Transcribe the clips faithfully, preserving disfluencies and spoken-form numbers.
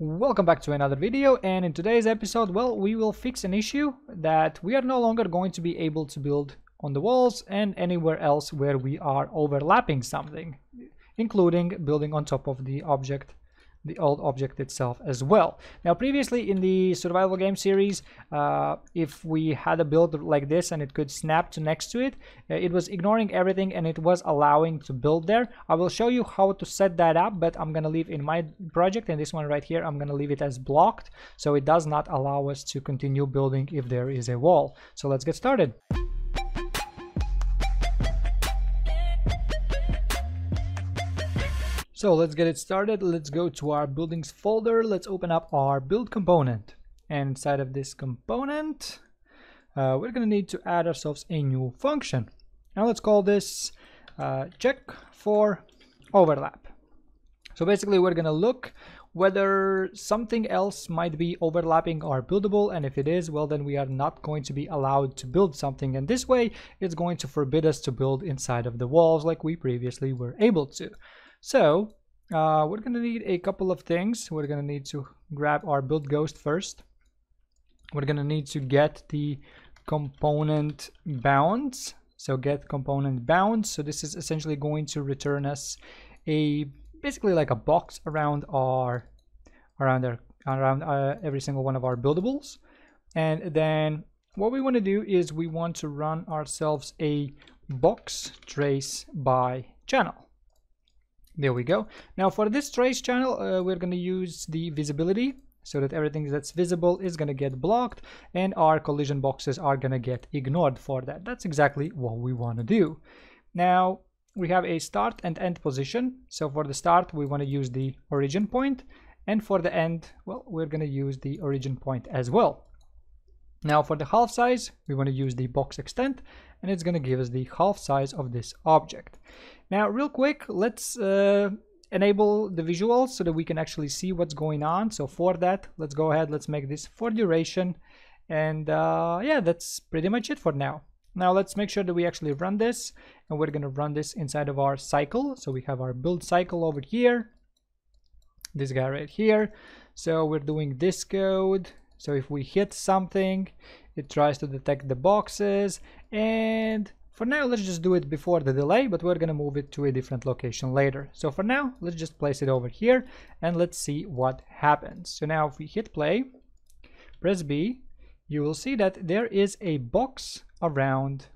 Welcome back to another video, and in today's episode, well, we will fix an issue that we are no longer going to be able to build on the walls and anywhere else where we are overlapping something, including building on top of the object, the old object itself as well. Now, previously in the survival game series, uh, if we had a build like this and it could snap to next to it, it was ignoring everything and it was allowing to build there. I will show you how to set that up, but I'm gonna leave in my project and this one right here, I'm gonna leave it as blocked, so it does not allow us to continue building if there is a wall. So let's get started. So let's get it started. Let's go to our buildings folder. Let's open up our build component. And inside of this component, uh, we're gonna need to add ourselves a new function. Now let's call this uh, check for overlap. So basically we're gonna look whether something else might be overlapping or buildable, and if it is, well, then we are not going to be allowed to build something, and this way it's going to forbid us to build inside of the walls like we previously were able to. So uh, we're gonna need a couple of things. We're gonna need to grab our build ghost first. We're gonna need to get the component bounds. So get component bounds. So this is essentially going to return us a basically like a box around our around our around uh, every single one of our buildables. And then what we want to do is we want to run ourselves a box trace by channel. There we go. Now for this trace channel, uh, we're going to use the visibility so that everything that's visible is going to get blocked and our collision boxes are going to get ignored for that. That's exactly what we want to do. Now we have a start and end position. So for the start, we want to use the origin point, and for the end, well, we're going to use the origin point as well. Now for the half size, we want to use the box extent, and it's going to give us the half size of this object. Now real quick, let's uh, enable the visuals so that we can actually see what's going on. So for that, let's go ahead, let's make this for duration, and uh, yeah, that's pretty much it for now. Now let's make sure that we actually run this, and we're going to run this inside of our cycle. So we have our build cycle over here, this guy right here. So we're doing this code. So if we hit something, it tries to detect the boxes, and for now let's just do it before the delay, but we're gonna move it to a different location later. So for now, let's just place it over here and let's see what happens. So now if we hit play, press B, you will see that there is a box around.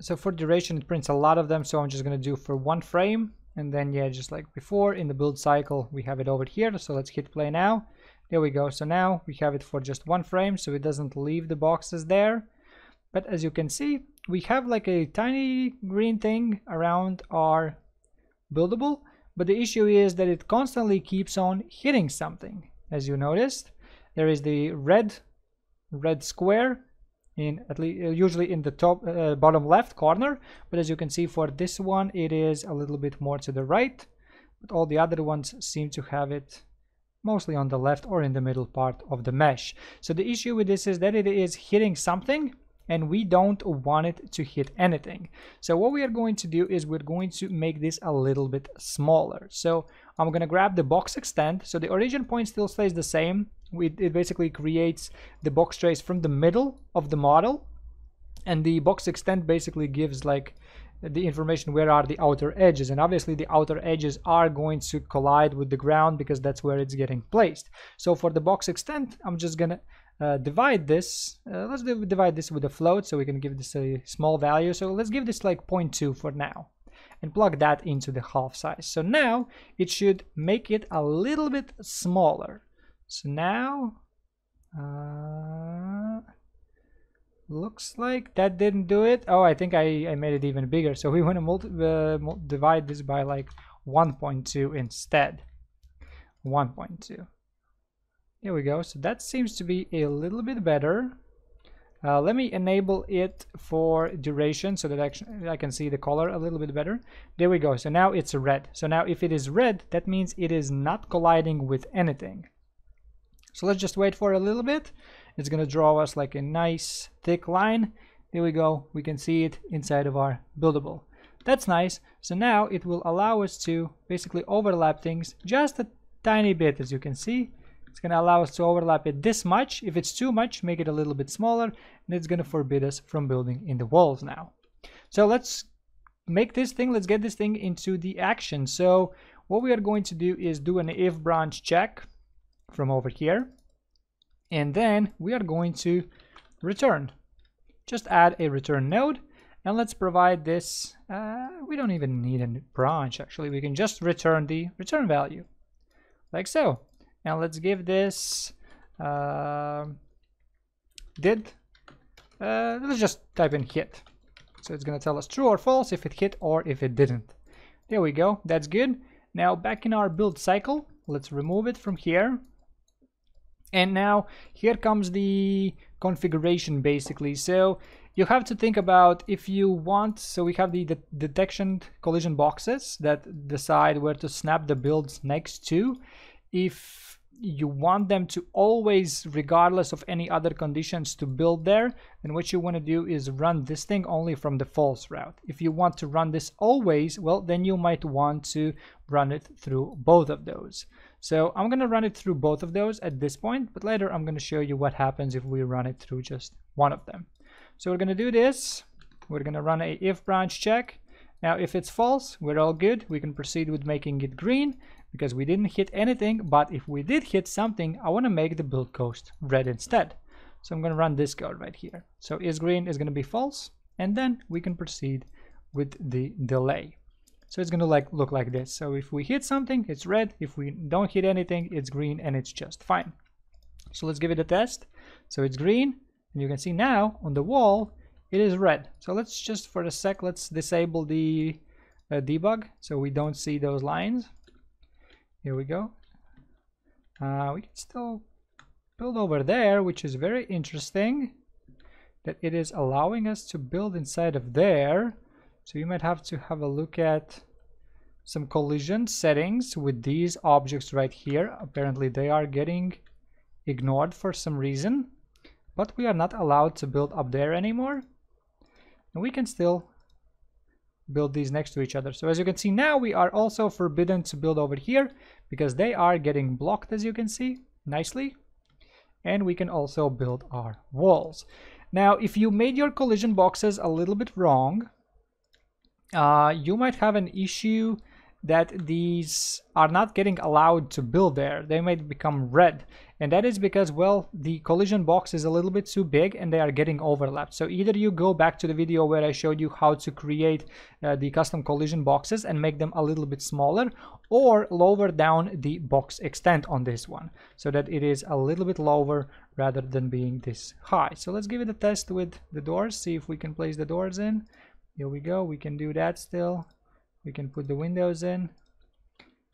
So for duration, it prints a lot of them, so I'm just gonna do for one frame, and then yeah, just like before in the build cycle, we have it over here. So let's hit play now. There we go. So now we have it for just one frame, so it doesn't leave the boxes there. But as you can see, we have like a tiny green thing around our buildable. But the issue is that it constantly keeps on hitting something. As you noticed, there is the red, red square in at least usually in the top uh, bottom left corner. But as you can see, for this one, it is a little bit more to the right. But all the other ones seem to have it mostly on the left or in the middle part of the mesh. So the issue with this is that it is hitting something and we don't want it to hit anything. So what we are going to do is we're going to make this a little bit smaller. So I'm gonna grab the box extent. So the origin point still stays the same. It basically creates the box trace from the middle of the model, and the box extent basically gives like the information where are the outer edges, and obviously the outer edges are going to collide with the ground because that's where it's getting placed. So for the box extent, I'm just gonna uh, divide this uh, let's divide this with a float, so we can give this a small value. So let's give this like zero point two for now and plug that into the half size. So now it should make it a little bit smaller. So now uh... looks like that didn't do it. Oh, I think I, I made it even bigger. So we want to multi uh, divide this by like one point two instead. one point two. Here we go. So that seems to be a little bit better. Uh, let me enable it for duration so that I, I can see the color a little bit better. There we go. So now it's red. So now if it is red, that means it is not colliding with anything. So let's just wait for a little bit. It's gonna draw us like a nice thick line. There we go. We can see it inside of our buildable. That's nice. So now it will allow us to basically overlap things just a tiny bit, as you can see. It's It's going to allow us to overlap it this much. If it's too much, make it a little bit smaller, and it's going to forbid us from building in the walls now. So let's make this thing, let's get this thing into the action. So what we are going to do is do an if branch check from over here, and then we are going to return, just add a return node, and let's provide this, uh, we don't even need a branch actually, we can just return the return value like so. And let's give this uh, did uh, let's just type in hit, so it's going to tell us true or false if it hit or if it didn't. There we go, that's good. Now back in our build cycle, let's remove it from here. And now here comes the configuration basically. So you have to think about if you want, so we have the de detection collision boxes that decide where to snap the builds next to. If you want them to always, regardless of any other conditions, to build there, then what you want to do is run this thing only from the false route. If you want to run this always, well, then you might want to run it through both of those. So I'm going to run it through both of those at this point, but later I'm going to show you what happens if we run it through just one of them. So we're going to do this. We're going to run a if branch check. Now, if it's false, we're all good. We can proceed with making it green because we didn't hit anything. But if we did hit something, I want to make the build coast red instead. So I'm going to run this code right here. So is green is going to be false, and then we can proceed with the delay. So it's going to like look like this. So if we hit something, it's red. If we don't hit anything, it's green, and it's just fine. So let's give it a test. So it's green, and you can see now on the wall it is red. So let's just for a sec, let's disable the uh, debug so we don't see those lines. Here we go. Uh, we can still build over there, which is very interesting that it is allowing us to build inside of there. So you might have to have a look at some collision settings with these objects right here. Apparently they are getting ignored for some reason, but we are not allowed to build up there anymore. And we can still build these next to each other. So as you can see now, we are also forbidden to build over here because they are getting blocked, as you can see nicely. And we can also build our walls. Now, if you made your collision boxes a little bit wrong, Uh, you might have an issue that these are not getting allowed to build there. They might become red, and that is because, well, the collision box is a little bit too big and they are getting overlapped. So either you go back to the video where I showed you how to create uh, the custom collision boxes and make them a little bit smaller, or lower down the box extent on this one so that it is a little bit lower rather than being this high. So let's give it a test with the doors, see if we can place the doors in. Here we go, we can do that still. We can put the windows in.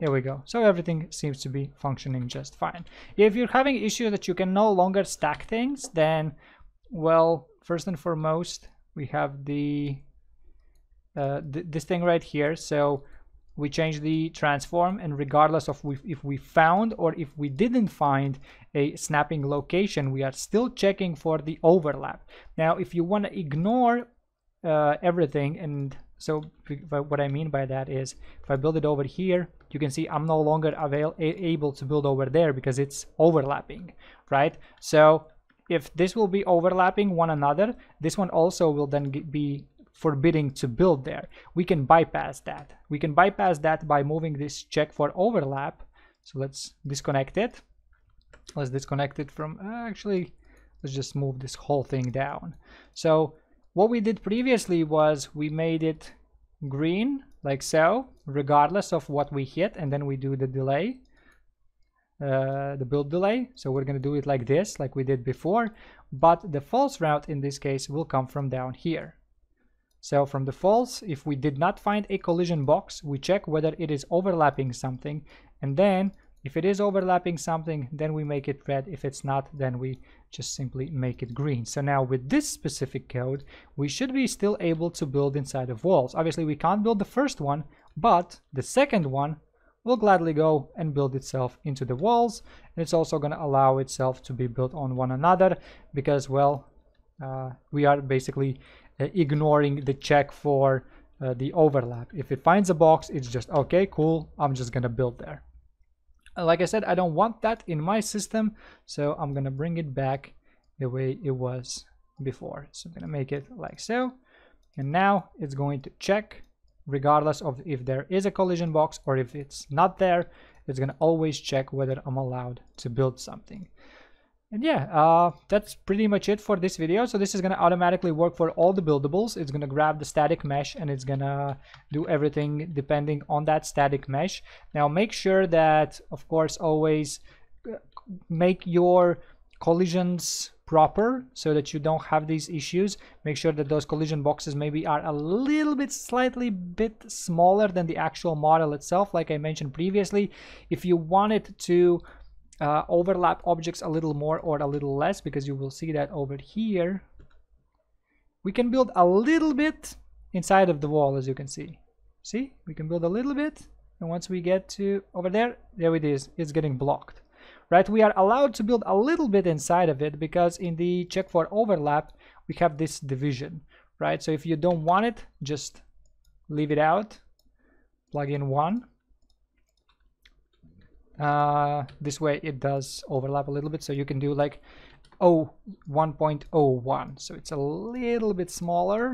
There we go. So everything seems to be functioning just fine. If you're having issues that you can no longer stack things, then, well, first and foremost, we have the uh, th this thing right here. So we change the transform, and regardless of we, if we found or if we didn't find a snapping location, we are still checking for the overlap. Now, if you want to ignore Uh, everything, and so what I mean by that is if I build it over here, you can see I'm no longer avail able to build over there because it's overlapping, right? So if this will be overlapping one another, this one also will then be forbidding to build there. We can bypass that. We can bypass that by moving this check for overlap. So let's disconnect it. Let's disconnect it from, uh, actually, let's just move this whole thing down. So what we did previously was we made it green, like so, regardless of what we hit, and then we do the delay, uh, the build delay. So we're going to do it like this, like we did before, but the false route in this case will come from down here. So from the false, if we did not find a collision box, we check whether it is overlapping something, and then if it is overlapping something, then we make it red. If it's not, then we just simply make it green. So now with this specific code, we should be still able to build inside of walls. Obviously, we can't build the first one, but the second one will gladly go and build itself into the walls. And it's also going to allow itself to be built on one another because, well, uh, we are basically uh, ignoring the check for uh, the overlap. If it finds a box, it's just, okay, cool, I'm just going to build there. like I said, I don't want that in my system, so I'm gonna bring it back the way it was before. So I'm gonna make it like so, and now it's going to check regardless of if there is a collision box or if it's not there. It's gonna always check whether I'm allowed to build something. And yeah, uh, that's pretty much it for this video. So this is gonna automatically work for all the buildables. It's gonna grab the static mesh and it's gonna do everything depending on that static mesh. Now make sure that, of course, always make your collisions proper so that you don't have these issues. Make sure that those collision boxes maybe are a little bit slightly bit smaller than the actual model itself, like I mentioned previously. If you want it to Uh, overlap objects a little more or a little less, because you will see that over here we can build a little bit inside of the wall, as you can see. See, we can build a little bit, and once we get to over there, there it is, it's getting blocked, right? We are allowed to build a little bit inside of it because in the check for overlap we have this division, right? So if you don't want it, just leave it out, plug in one. Uh, this way it does overlap a little bit, so you can do like oh one point oh one, so it's a little bit smaller.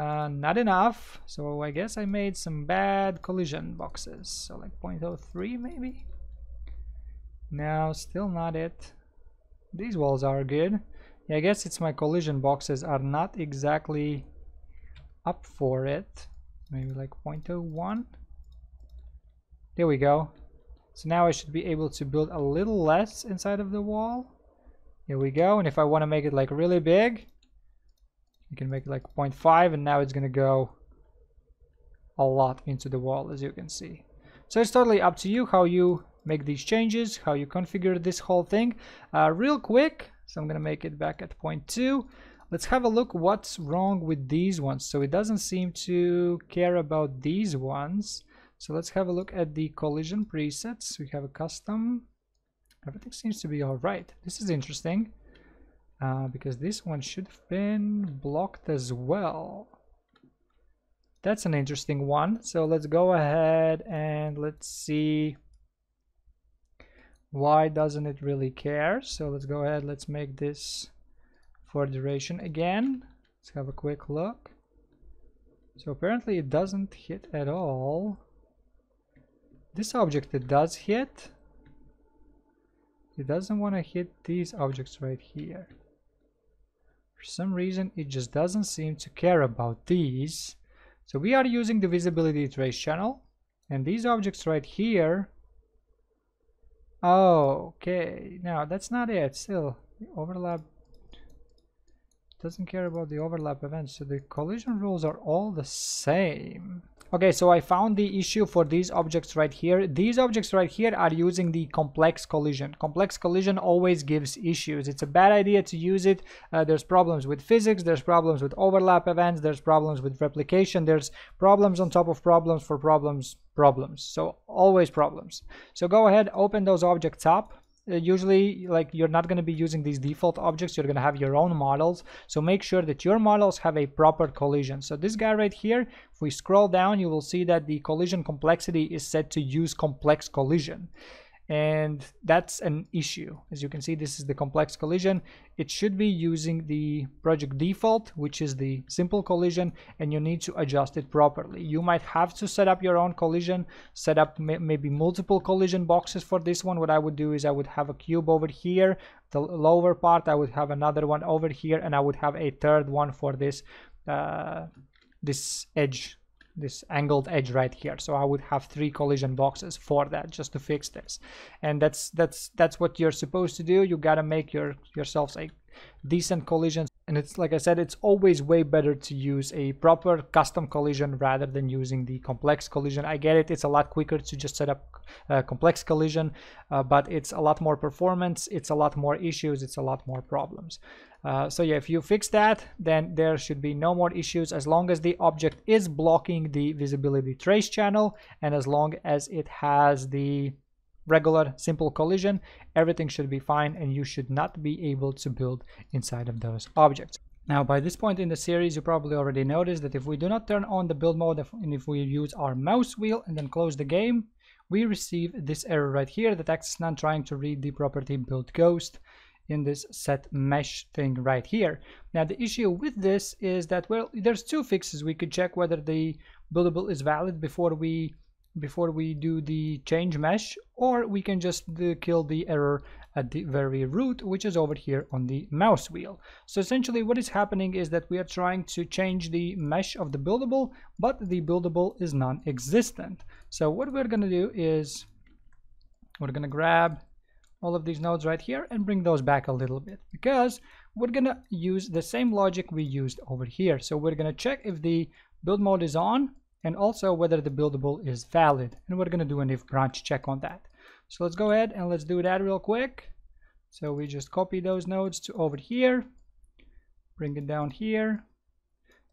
Uh, not enough, so I guess I made some bad collision boxes, so like zero point zero three maybe. No, still not it. These walls are good. Yeah, I guess it's my collision boxes are not exactly up for it. Maybe like zero point zero one. There we go. So now I should be able to build a little less inside of the wall. Here we go. And if I want to make it like really big, you can make it like zero point five, and now it's going to go a lot into the wall, as you can see. So it's totally up to you how you make these changes, how you configure this whole thing. Uh, real quick, so I'm going to make it back at zero point two. Let's have a look what's wrong with these ones. So it doesn't seem to care about these ones. So let's have a look at the collision presets. We have a custom. Everything seems to be all right. This is interesting, uh, because this one should have been blocked as well. That's an interesting one. So let's go ahead and let's see why doesn't it really care. So let's go ahead. Let's make this for duration again. Let's have a quick look. So apparently it doesn't hit at all. This object that does hit, it doesn't want to hit these objects right here. For some reason, it just doesn't seem to care about these. So we are using the visibility trace channel, and these objects right here. Oh, okay. No, that's not it. Still, the overlap doesn't care about the overlap events. So the collision rules are all the same. Okay, so I found the issue for these objects right here. These objects right here are using the complex collision. Complex collision always gives issues. It's a bad idea to use it. Uh, there's problems with physics, there's problems with overlap events, there's problems with replication, there's problems on top of problems for problems, problems. So always problems. So go ahead, open those objects up. Usually, like, you're not going to be using these default objects, you're going to have your own models, so make sure that your models have a proper collision. So this guy right here, if we scroll down, you will see that the collision complexity is set to use complex collision, and that's an issue. As you can see, this is the complex collision. It should be using the project default, which is the simple collision, and you need to adjust it properly. You might have to set up your own collision, set up maybe multiple collision boxes for this one. What I would do is I would have a cube over here, the lower part, I would have another one over here, and I would have a third one for this uh, this edge, this angled edge right here. So I would have three collision boxes for that, just to fix this. And that's that's that's what you're supposed to do. You gotta make your yourselves a decent collision. And it's like I said, it's always way better to use a proper custom collision rather than using the complex collision. I get it, it's a lot quicker to just set up uh, complex collision, uh, but it's a lot more performance, it's a lot more issues, it's a lot more problems. Uh, so yeah, if you fix that, then there should be no more issues, as long as the object is blocking the visibility trace channel and as long as it has the regular simple collision, everything should be fine and you should not be able to build inside of those objects. Now, by this point in the series, you probably already noticed that if we do not turn on the build mode and if we use our mouse wheel and then close the game, we receive this error right here that X is not trying to read the property build ghost in this set mesh thing right here. Now the issue with this is that, well, there's two fixes. We could check whether the buildable is valid before we before we do the change mesh, or we can just uh, kill the error at the very root, which is over here on the mouse wheel. So essentially what is happening is that we are trying to change the mesh of the buildable, but the buildable is non-existent. So what we're going to do is we're going to grab all of these nodes right here and bring those back a little bit, because we're going to use the same logic we used over here. So we're going to check if the build mode is on, and also whether the buildable is valid. And we're going to do an if branch check on that. So let's go ahead and let's do that real quick. So we just copy those nodes to over here, bring it down here,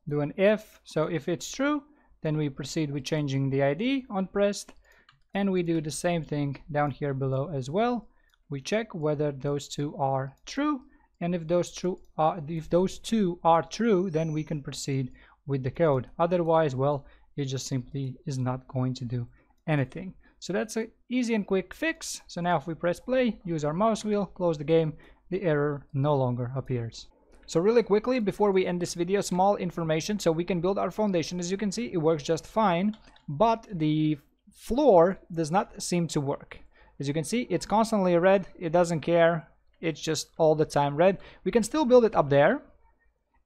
do an if. So if it's true, then we proceed with changing the I D on pressed, and we do the same thing down here below as well. We check whether those two are true, and if those true are, if those two are true, then we can proceed with the code. Otherwise, well, it just simply is not going to do anything. So that's an easy and quick fix. So now if we press play, use our mouse wheel, close the game, the error no longer appears. So really quickly, before we end this video, small information. So we can build our foundation. As you can see, it works just fine, but the floor does not seem to work. As you can see, it's constantly red. It doesn't care. It's just all the time red. We can still build it up there.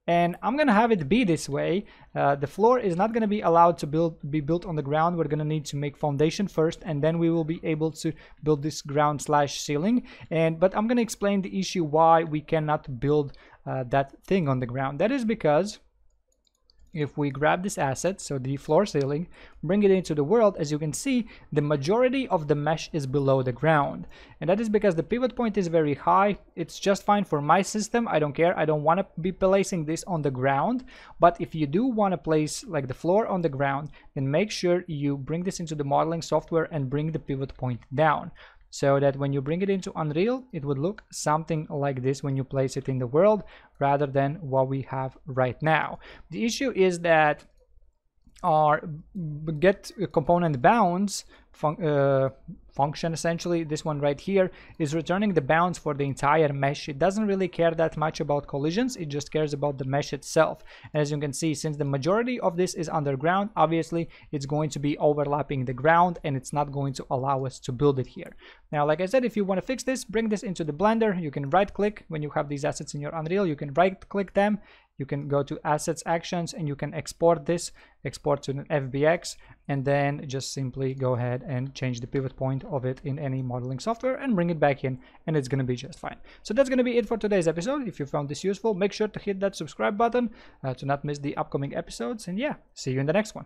And I'm going to have it be this way. Uh, the floor is not going to be allowed to build, be built on the ground. We're going to need to make foundation first, and then we will be able to build this ground slash ceiling. And but I'm going to explain the issue why we cannot build uh, that thing on the ground. That is because if we grab this asset, so the floor ceiling, bring it into the world, as you can see, the majority of the mesh is below the ground. And that is because the pivot point is very high. It's just fine for my system. I don't care. I don't want to be placing this on the ground. But if you do want to place like the floor on the ground, then make sure you bring this into the modeling software and bring the pivot point down, so that when you bring it into Unreal, it would look something like this when you place it in the world, rather than what we have right now. The issue is that our get component bounds fun uh, function, essentially this one right here, is returning the bounds for the entire mesh. It doesn't really care that much about collisions. It just cares about the mesh itself. And as you can see, since the majority of this is underground, obviously it's going to be overlapping the ground, and it's not going to allow us to build it here. Now, like I said, if you want to fix this, bring this into the Blender. You can right click when you have these assets in your Unreal. You can right click them, you can go to assets, actions, and you can export this, export to an F B X, and then just simply go ahead and change the pivot point of it in any modeling software and bring it back in, and it's going to be just fine. So that's going to be it for today's episode. If you found this useful, make sure to hit that subscribe button uh, to not miss the upcoming episodes. And yeah, see you in the next one.